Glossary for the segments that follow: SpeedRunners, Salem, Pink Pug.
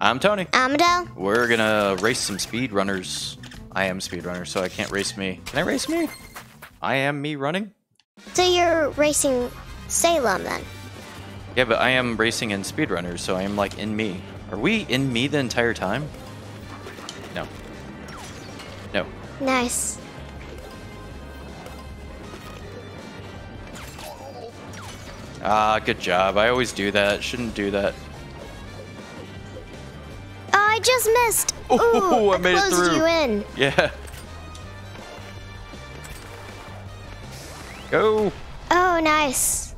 I'm Tony. I'm Del. We're gonna race some speedrunners. I am speedrunner, so I can't race me. Can I race me? I am me running? So you're racing Salem then? Yeah, but I am racing in speedrunners, so I am like in me. Are we in me the entire time? No. No. Nice. Ah, good job. I always do that. Shouldn't do that. I just missed. Oh, I made it through. You in. Yeah. Go. Oh, nice.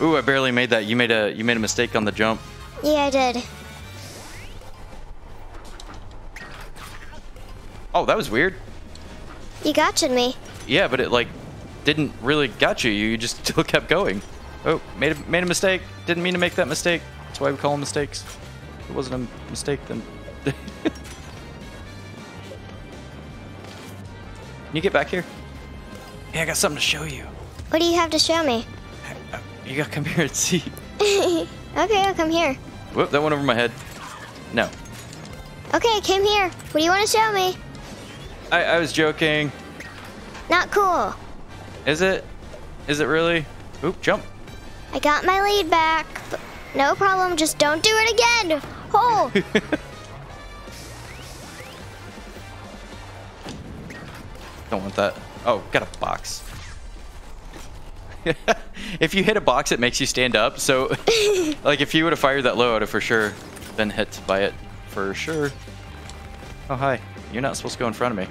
Ooh, I barely made that. You made a mistake on the jump. Yeah, I did. Oh, that was weird. You gotcha'd me. Yeah, but it like didn't really got you. You just still kept going. Oh, made a mistake. Didn't mean to make that mistake. That's why we call them mistakes. It wasn't a mistake then. Can you get back here? Yeah, I got something to show you. What do you have to show me? You gotta come here and see. Okay, I'll come here. Whoop, that went over my head. No. Okay, came here. What do you want to show me? I was joking. Not cool. Is it? Is it really? Oop, jump. I got my lead back. But no problem, just don't do it again. Hold. Don't want that. Oh, got a box. If you hit a box, it makes you stand up. So, like, if you would have fired that low, I would have for sure been hit by it for sure. Oh, hi. You're not supposed to go in front of me.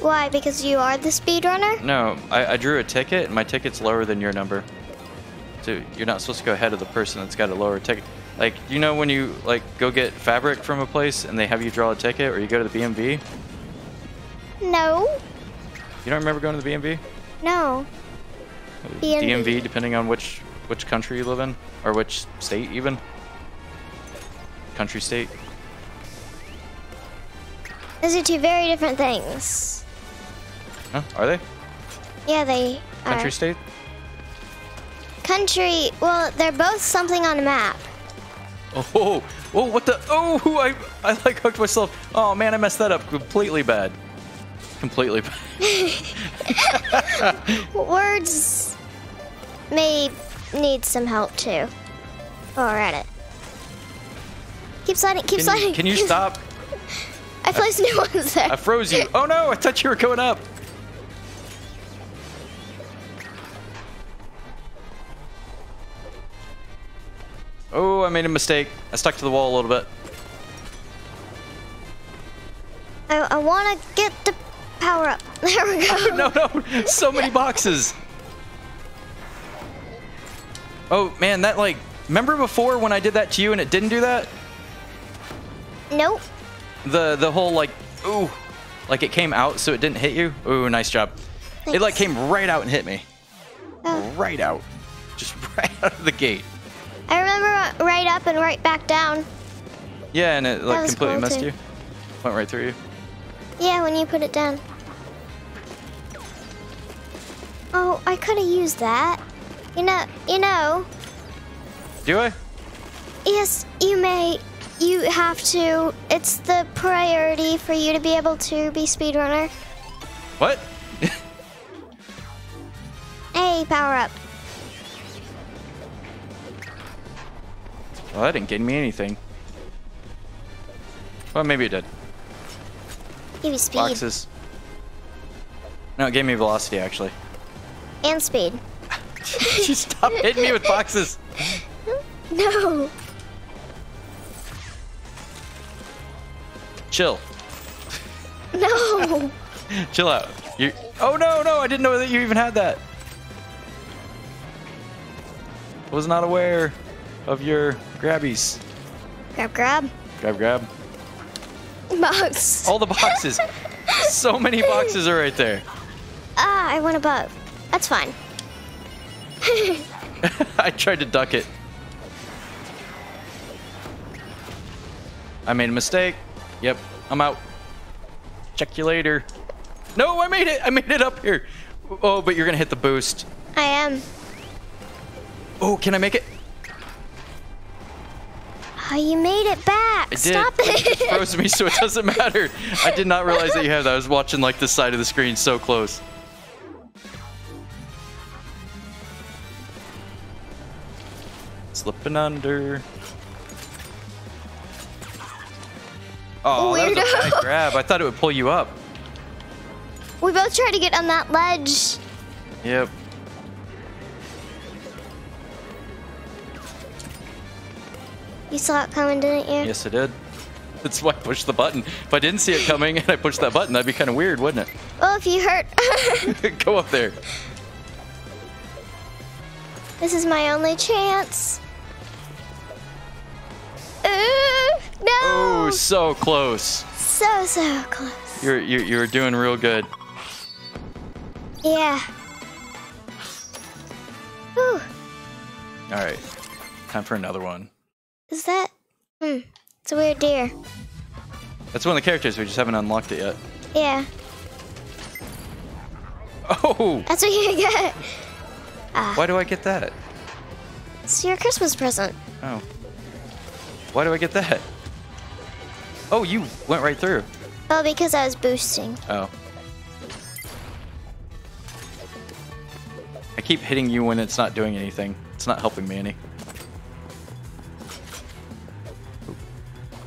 Why? Because you are the speedrunner? No, I drew a ticket, and my ticket's lower than your number. Dude, you're not supposed to go ahead of the person that's got a lower ticket. Like, you know when you, like, go get fabric from a place and they have you draw a ticket, or you go to the BMV? No. You don't remember going to the BMV? No. DMV, depending on which country you live in, or which state even. Country, state. Those are two very different things. Huh? Are they? Yeah, they are. Country, state? Country, well, they're both something on a map. Oh, oh, what the? Oh, I like hooked myself. Oh man, I messed that up completely bad. Completely bad. Words may need some help too. Oh, we're at it. Keep sliding, keep sliding. Can you stop? I placed new ones there. I froze you. Oh no, I thought you were going up. Oh, I made a mistake. I stuck to the wall a little bit. I want to get the power up. There we go. Oh, no, no. So many boxes. Oh, man, that like... Remember before when I did that to you and it didn't do that? Nope. The whole like... Ooh. Like it came out so it didn't hit you? Ooh, nice job. Thanks. It like came right out and hit me. Oh. Right out. Just right out of the gate. I remember right up and right back down. Yeah, and it like completely cool messed too. You. Went right through you. Yeah, when you put it down. Oh, I could have used that. You know. Do I? Yes, you may. You have to. It's the priority for you to be able to be speedrunner. What? Hey, power up. Well, that didn't gain me anything. Well, maybe it did. Give you speed. Boxes. No, it gave me velocity, actually. And speed. Just stop hitting me with boxes. No. Chill. No. Chill out. You're... Oh, no, no. I didn't know that you even had that. I was not aware of your grabbies. Grab, grab. Grab, grab. Box. All the boxes. So many boxes are right there. Ah, I went above. That's fine. I tried to duck it. I made a mistake. Yep, I'm out. Check you later. No, I made it. I made it up here. Oh, but you're going to hit the boost. I am. Oh, can I make it? Oh, you made it back. I did. Stop it. It froze me, so it doesn't matter. I did not realize that you had that. I was watching like the side of the screen so close. Slipping under. Oh, weirdo. That was a bad grab. I thought it would pull you up. We both tried to get on that ledge. Yep. You saw it coming, didn't you? Yes, I did. That's why I pushed the button. If I didn't see it coming and I pushed that button, that'd be kind of weird, wouldn't it? Well, if you hurt. Go up there. This is my only chance. No! Oh, so close. So close. You're doing real good. Yeah. Whew. All right. Time for another one. Is that? It's a weird deer. That's one of the characters. We just haven't unlocked it yet. Yeah. Oh! That's what you get. Why do I get that? It's your Christmas present. Oh. Why do I get that? Oh, you went right through. Oh, because I was boosting. Oh. I keep hitting you when it's not doing anything. It's not helping me any.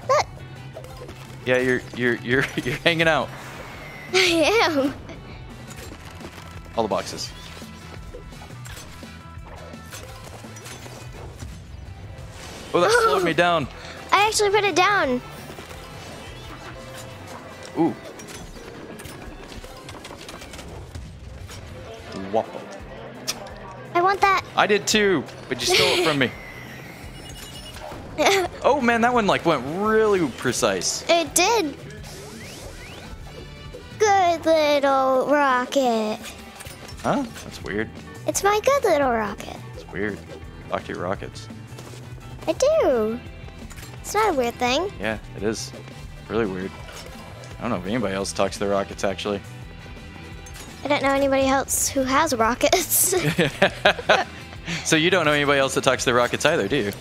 What? Yeah, you're hanging out. I am. All the boxes. Oh, that slowed me down. I actually put it down. Ooh. Waffle. I want that. I did too, but you stole it from me. Oh man, that one like went really precise. It did. Good little rocket. Huh? That's weird. It's my good little rocket. It's weird. Talk to your rockets. I do. It's not a weird thing. Yeah, it is. Really weird. I don't know if anybody else talks to their rockets, actually. I don't know anybody else who has rockets. So you don't know anybody else that talks to their rockets either, do you?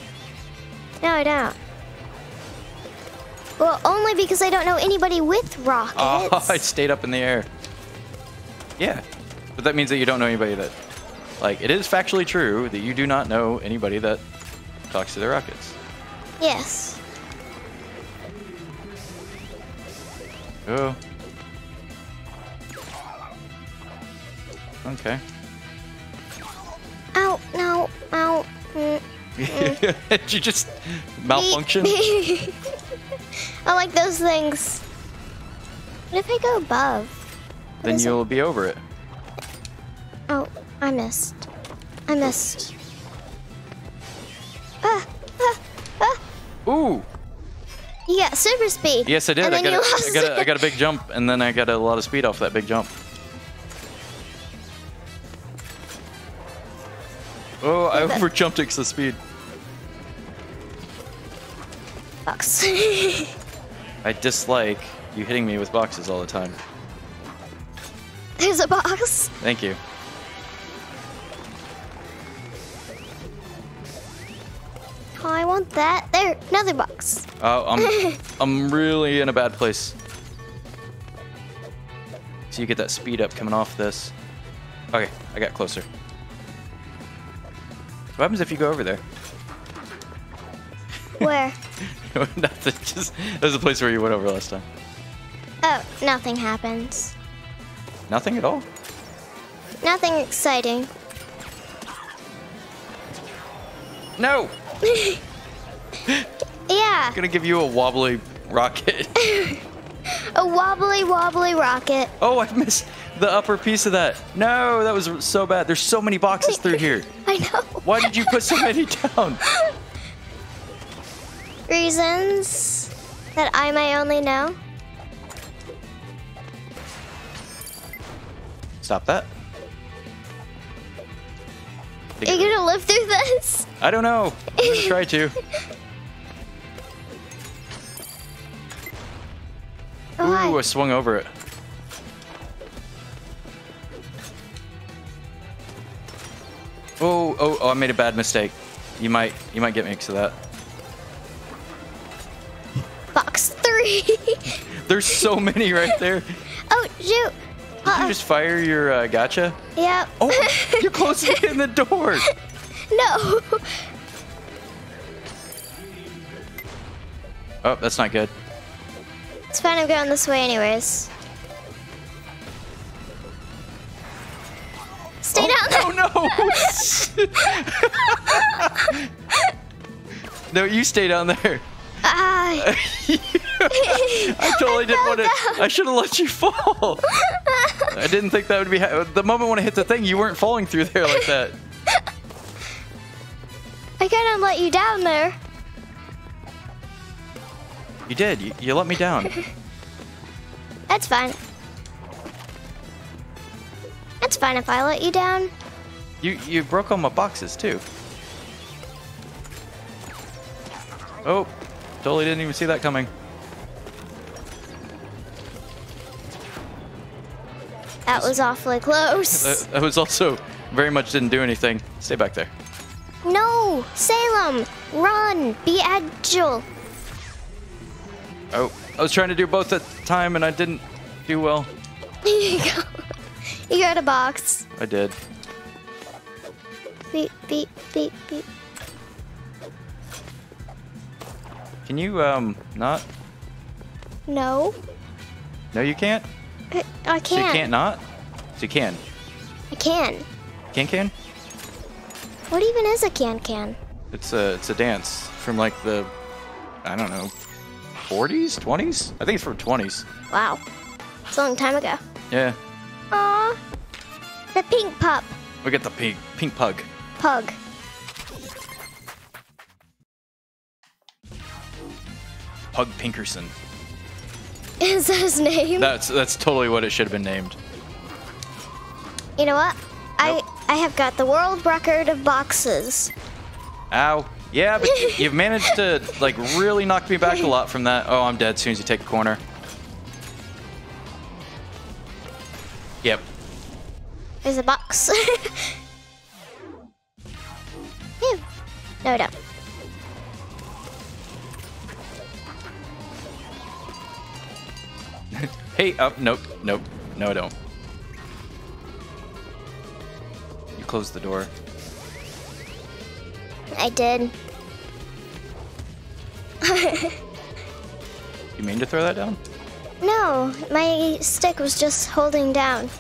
No, I don't. Well, only because I don't know anybody with rockets. Oh, I stayed up in the air. Yeah. But that means that you don't know anybody that... Like, it is factually true that you do not know anybody that... talks to their rockets. Yes. Oh. Okay. Ow, no, ow. Did you just malfunction? I like those things. What if I go above? What then you'll be over it. Oh, I missed. I missed. Ooh. You got super speed. Yes, I did. I got a big jump, and then I got a lot of speed off that big jump. Oh, I overjumped it because of speed. Box. I dislike you hitting me with boxes all the time. There's a box. Thank you. Oh, I want that. There, another box. Oh, I'm really in a bad place. So you get that speed up coming off this. Okay, I got closer. What happens if you go over there? Where? Nothing. Just that was the place where you went over last time. Oh, nothing happens. Nothing at all? Nothing exciting. No! Yeah. I'm gonna give you a wobbly rocket. A wobbly rocket. Oh, I missed the upper piece of that. No, that was so bad. There's so many boxes through here. I know. Why did you put so many down? Reasons that I may only know. Stop that. Are you gonna live through this? I don't know. I'm gonna try to. Ooh, I swung over it. Oh, I made a bad mistake. You might get me because of that. There's so many right there. Oh, shoot. Did you just fire your gotcha? Yep. Oh, you're close to hitting the door. No. Oh, that's not good. It's fine. I'm going this way anyways. Stay down there. Oh, no. No, you stay down there. I totally didn't want to. I should have let you fall. I didn't think that would be the moment when I hit the thing. You weren't falling through there like that. I couldn't let you down there. You did. You let me down. That's fine. That's fine if I let you down. You broke all my boxes too. Oh. Totally didn't even see that coming. That was awfully close. That was also very much didn't do anything. Stay back there. No! Salem! Run! Be agile! Oh, I was trying to do both at the time and I didn't do well. Here you go. You got a box. I did. Beep, beep, beep, beep. Can you, not? No. No, you can't? I can. So you can't not? So you can. I can. Can-can? What even is a can-can? It's a dance from like the, I don't know, 40s? 20s? I think it's from 20s. Wow. It's a long time ago. Yeah. Aww. The pink pup. We got the pink pug. Pug. Pug Pinkerson. Is that his name? That's totally what it should have been named. You know what? Nope. I have got the world record of boxes. Ow. Yeah, but you've managed to like really knock me back a lot from that. Oh, I'm dead as soon as you take a corner. Yep. There's a box. No, don't. Hey, up, nope, nope, no, I don't. You closed the door. I did. You mean to throw that down? No, my stick was just holding down.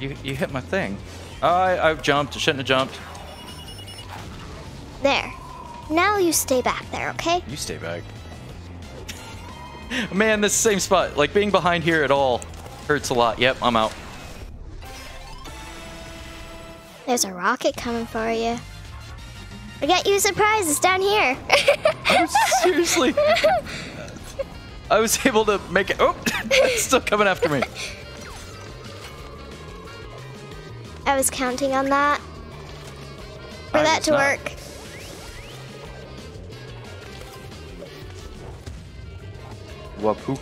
You hit my thing. I've jumped, I shouldn't have jumped. There. Now you stay back there, okay? You stay back. Man, this same spot. Like, being behind here at all hurts a lot. Yep, I'm out. There's a rocket coming for you. I got you a surprise. It's down here. Seriously. I was able to make it. Oh, it's still coming after me. I was counting on that. For that to work. Wapoo.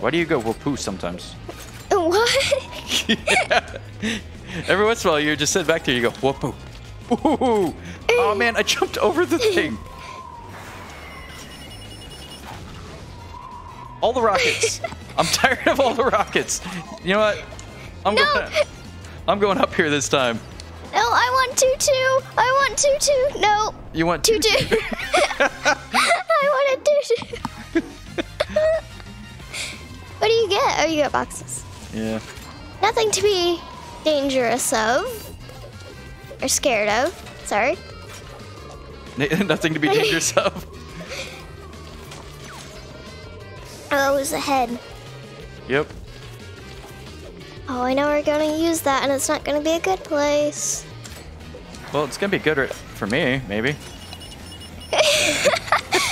Why do you go wapoo sometimes? What? Yeah. Every once in a while, you just sit back there, you go wapoo. Ooh. Oh man, I jumped over the thing. All the rockets. I'm tired of all the rockets. You know what? I'm going up here this time. No, I want tutu. I want tutu. No. You want tutu? Tutu. I want a tutu. What do you get? Oh, you get boxes. Yeah. Nothing to be dangerous of. Or scared of. Sorry. Nothing to be dangerous of. Oh, it was the head. Yep. Oh, I know we're going to use that, and it's not going to be a good place. Well, it's going to be good for me, maybe.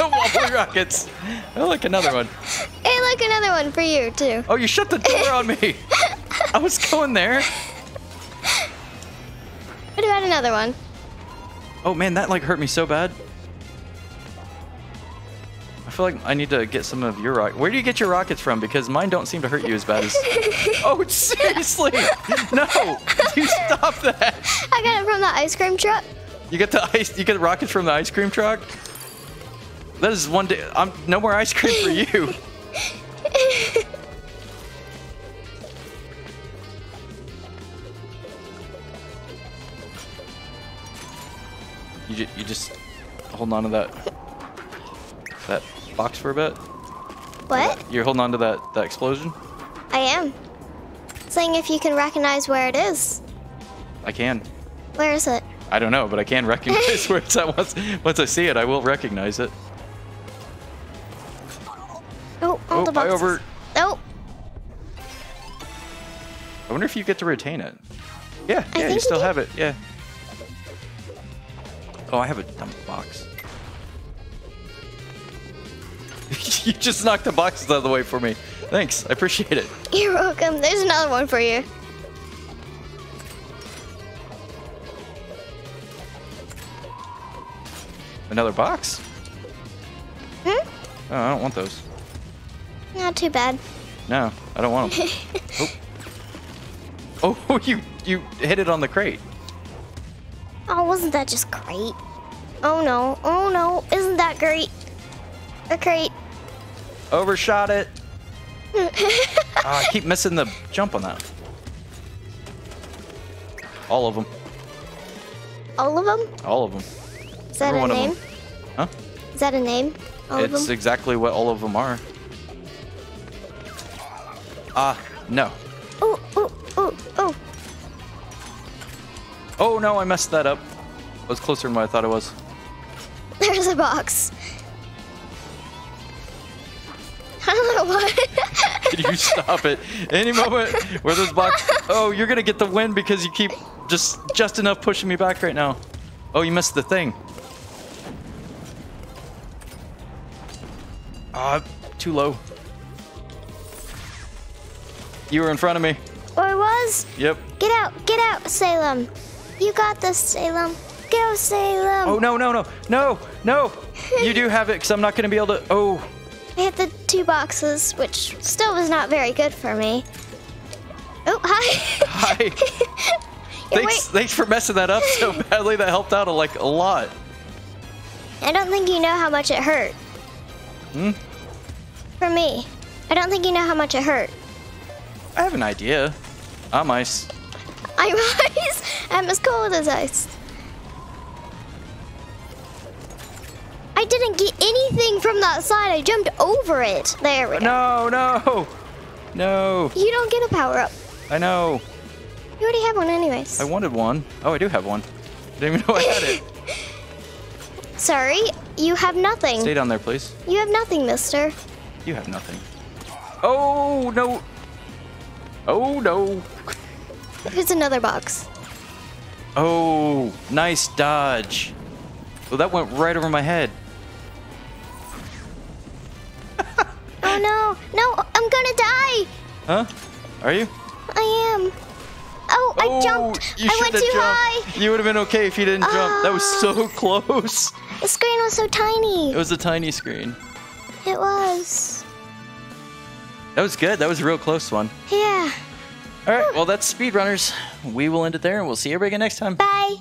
Waffle rockets. Oh, look, another one. Hey, look, another one for you, too. Oh, you shut the door on me. I was going there. What about another one? Oh, man, that, like, hurt me so bad. I feel like I need to get some of your rockets. Where do you get your rockets from? Because mine don't seem to hurt you as bad as... Oh, seriously. No, you stop that. I got it from the ice cream truck. You get the ice. You get rockets from the ice cream truck. That is one day. I'm no more ice cream for you. You just holding on to that box for a bit. What? You're holding on to that explosion? I am. Saying if you can recognize where it is. I can. Where is it? I don't know, but I can recognize where it's at. Once I see it, I will recognize it. Oh, all the boxes. Oh. I wonder if you get to retain it. Yeah, you still have it. Yeah. Oh, I have a dump box. You just knocked the boxes out of the way for me. Thanks, I appreciate it. You're welcome. There's another one for you. Another box? Hmm? Oh, I don't want those. Not too bad. No, I don't want them. Oh, you hit it on the crate. Oh, wasn't that just great? Oh no, isn't that great? A crate. Overshot it. I keep missing the jump on that. All of them. All of them? All of them. Is that a name? Huh? Is that a name? It's exactly what all of them are. No. Oh. Oh no, I messed that up. I was closer than what I thought it was. There's a box. I don't know why. Could you stop it? Any moment where this box... Oh, you're going to get the win because you keep just enough pushing me back right now. Oh, you missed the thing. Ah, too low. You were in front of me. Oh, I was? Yep. Get out, Salem. You got this, Salem. Go, Salem. Oh, no. You do have it because I'm not going to be able to... Oh. I hit the two boxes, which still was not very good for me. Oh, hi. Hi. Thanks for messing that up so badly. That helped out like a lot. I don't think you know how much it hurt. Hmm? For me. I don't think you know how much it hurt. I have an idea. I'm ice. I'm ice? I'm as cold as ice. I didn't get anything from that side. I jumped over it. There we go. No. You don't get a power-up. I know. You already have one anyways. I wanted one. Oh, I do have one. I didn't even know I had it. Sorry, you have nothing. Stay down there, please. You have nothing, mister. You have nothing. Oh, no. Here's another box. Oh, nice dodge. Well, that went right over my head. Oh no, I'm gonna die. Huh? Are you? I am. Oh, I jumped. I went too high. You would have been okay if you didn't jump. That was so close. The screen was so tiny. It was a tiny screen. It was. That was good. That was a real close one. Yeah. All right, well, that's SpeedRunners. We will end it there, and we'll see you again next time. Bye.